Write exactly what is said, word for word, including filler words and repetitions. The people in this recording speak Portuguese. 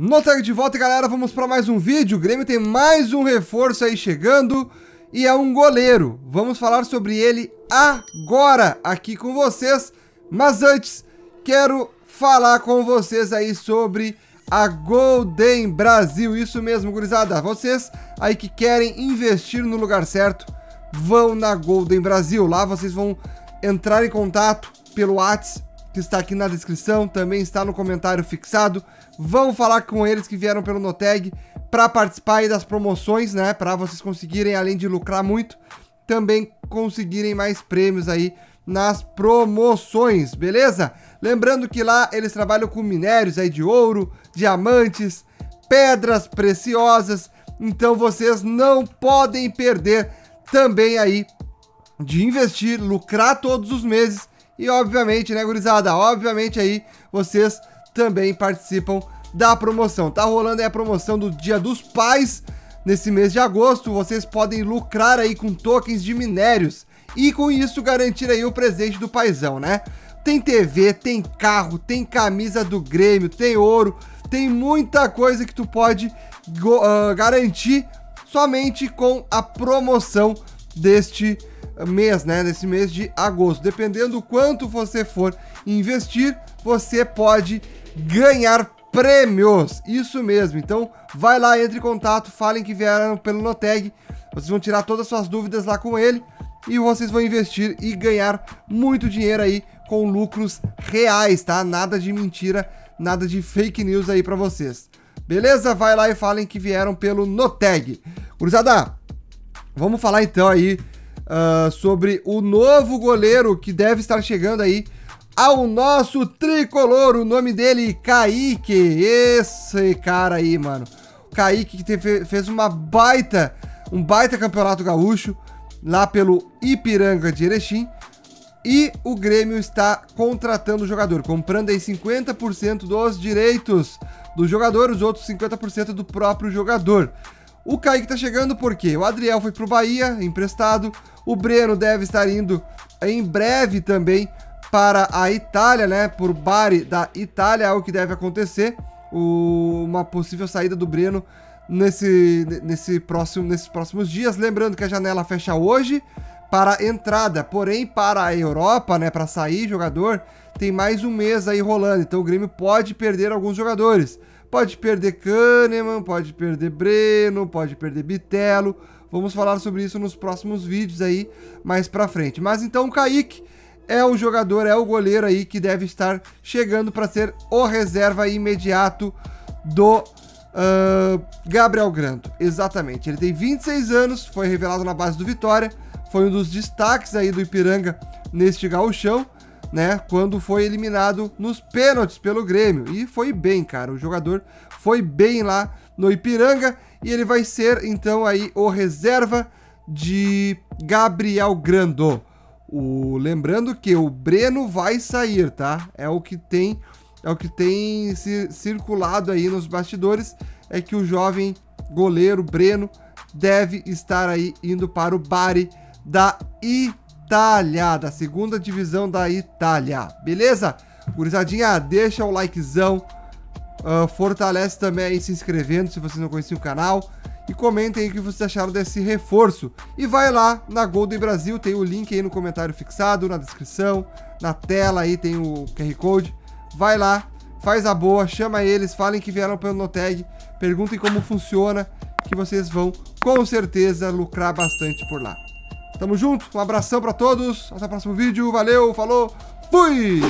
NOTAG de volta, galera, vamos para mais um vídeo. O Grêmio tem mais um reforço aí chegando e é um goleiro. Vamos falar sobre ele agora aqui com vocês, mas antes quero falar com vocês aí sobre a Golden Brasil. Isso mesmo, gurizada, vocês aí que querem investir no lugar certo, vão na Golden Brasil. Lá vocês vão entrar em contato pelo WhatsApp, que está aqui na descrição, também está no comentário fixado. Vão falar com eles que vieram pelo NOTAG para participar aí das promoções, né? Para vocês conseguirem, além de lucrar muito, também conseguirem mais prêmios aí nas promoções, beleza? Lembrando que lá eles trabalham com minérios aí de ouro, diamantes, pedras preciosas. Então vocês não podem perder também aí de investir, lucrar todos os meses. E obviamente, né, gurizada, obviamente aí vocês também participam da promoção. Tá rolando aí a promoção do Dia dos Pais nesse mês de agosto. Vocês podem lucrar aí com tokens de minérios e com isso garantir aí o presente do paizão, né? Tem T V, tem carro, tem camisa do Grêmio, tem ouro, tem muita coisa que tu pode uh, garantir somente com a promoção deste mês, né, nesse mês de agosto. Dependendo do quanto você for investir, você pode ganhar prêmios, isso mesmo. Então vai lá, entre em contato, falem que vieram pelo NOTAG, vocês vão tirar todas as suas dúvidas lá com ele e vocês vão investir e ganhar muito dinheiro aí com lucros reais, tá? Nada de mentira, nada de fake news aí pra vocês, beleza? Vai lá e falem que vieram pelo NOTAG. Gurizada, vamos falar então aí Uh, sobre o novo goleiro que deve estar chegando aí ao nosso tricolor. O nome dele, Kaique. Esse cara aí, mano, o Kaique que teve, fez uma baita, um baita campeonato gaúcho lá pelo Ipiranga de Erechim, e o Grêmio está contratando o jogador, comprando aí cinquenta por cento dos direitos do jogador, os outros cinquenta por cento do próprio jogador. O Kaique tá chegando porque o Adriel foi pro Bahia, emprestado. O Breno deve estar indo em breve também para a Itália, né? Por Bari da Itália, é o que deve acontecer. O, uma possível saída do Breno nesse, nesse próximo, nesses próximos dias. Lembrando que a janela fecha hoje para entrada. Porém, para a Europa, né? Para sair jogador, tem mais um mês aí rolando. Então o Grêmio pode perder alguns jogadores. Pode perder Canê, pode perder Breno, pode perder Bitelo. Vamos falar sobre isso nos próximos vídeos aí, mais pra frente. Mas então o Kaique é o jogador, é o goleiro aí que deve estar chegando para ser o reserva imediato do uh, Gabriel Grando. Exatamente, ele tem vinte e seis anos, foi revelado na base do Vitória. Foi um dos destaques aí do Ipiranga neste gauchão, né, quando foi eliminado nos pênaltis pelo Grêmio. E foi bem, cara, o jogador foi bem lá no Ipiranga. E ele vai ser, então, aí o reserva de Gabriel Grando. O... Lembrando que o Breno vai sair, tá? É o que tem, é o que tem circulado aí nos bastidores, é que o jovem goleiro Breno deve estar aí indo para o Bari da Itália. Itália, da segunda divisão da Itália, beleza? Gurizadinha, deixa o likezão, uh, fortalece também aí se inscrevendo se você não conhecia o canal, e comentem aí o que vocês acharam desse reforço. E vai lá na Golden Brasil, tem o link aí no comentário fixado, na descrição, na tela aí tem o Q R Code. Vai lá, faz a boa, chama eles, falem que vieram pelo NOTAG, perguntem como funciona, que vocês vão com certeza lucrar bastante por lá. Tamo junto, um abração pra todos, até o próximo vídeo, valeu, falou, fui!